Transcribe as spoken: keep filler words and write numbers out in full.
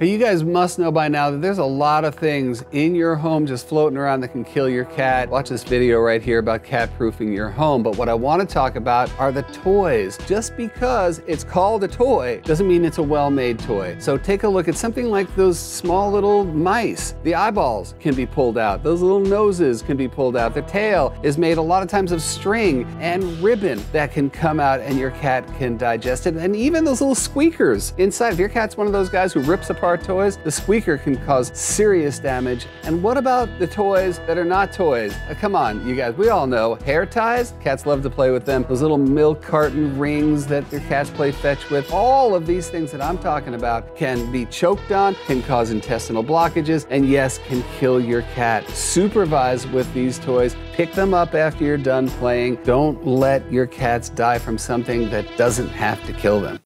Hey, you guys must know by now that there's a lot of things in your home just floating around that can kill your cat. Watch this video right here about cat-proofing your home. But what I want to talk about are the toys. Just because it's called a toy doesn't mean it's a well-made toy. So take a look at something like those small little mice. The eyeballs can be pulled out. Those little noses can be pulled out. The tail is made a lot of times of string and ribbon that can come out and your cat can digest it. And even those little squeakers inside. If your cat's one of those guys who rips apart toys, the squeaker can cause serious damage. And what about the toys that are not toys? Uh, come on, you guys, we all know. Hair ties, cats love to play with them. Those little milk carton rings that their cats play fetch with. All of these things that I'm talking about can be choked on, can cause intestinal blockages, and yes, can kill your cat. Supervise with these toys. Pick them up after you're done playing. Don't let your cats die from something that doesn't have to kill them.